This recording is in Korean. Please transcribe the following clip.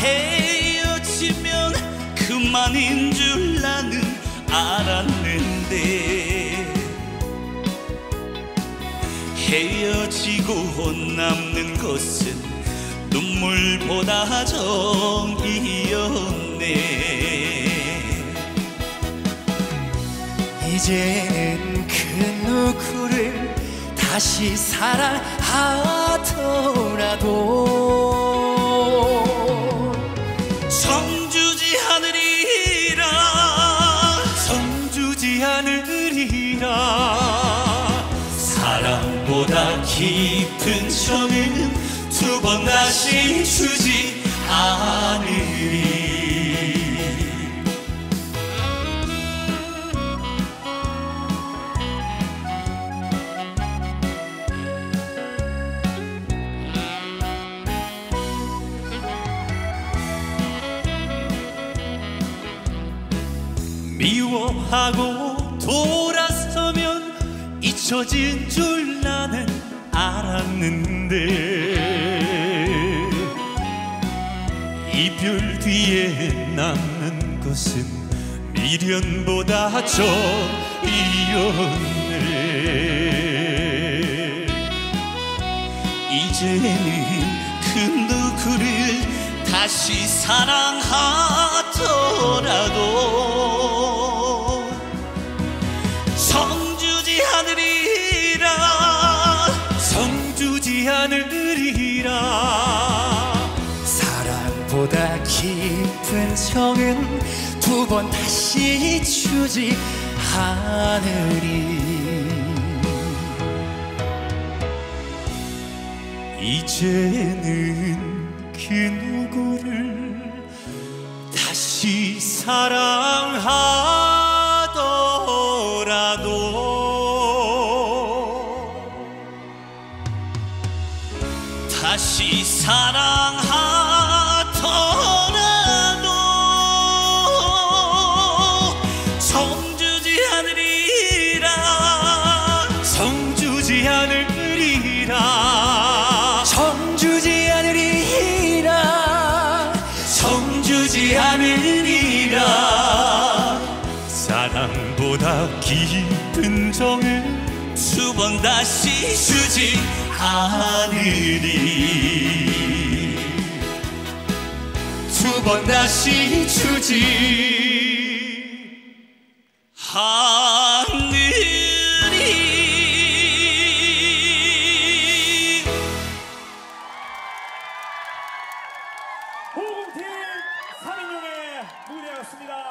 헤어지면 그만인 줄 나는 알았는데, 헤어지고 남는 것은 눈물보다 정이었네. 이제는 그 누구를 다시 사랑하더라도 정주지 않으리라, 정주지 않으리라. 사랑보다 깊은 점은 두 번 다시 주지 않으리. 미워하고 돌아서면 잊혀진 줄 나는 알았는데, 이별 뒤에 남는 것은 미련보다 정이었네. 이제는 그 누구를 다시 사랑하더라도 정주지 않으리라, 정주지 않으리라. 사랑보다 깊은 정은 두 번 다시 주지 않으리. 이제는 그 누구를 다시 사랑하 다시 사랑하더라도 정주지 않으리라, 정주지 않으리라. 정주지 않으리라, 정주지 않으리라. 사랑보다 깊은 정을 두 번 다시 주지 않으리. 두 번 다시 주지 않으리. 홍콩팀 3인용의 무대였습니다.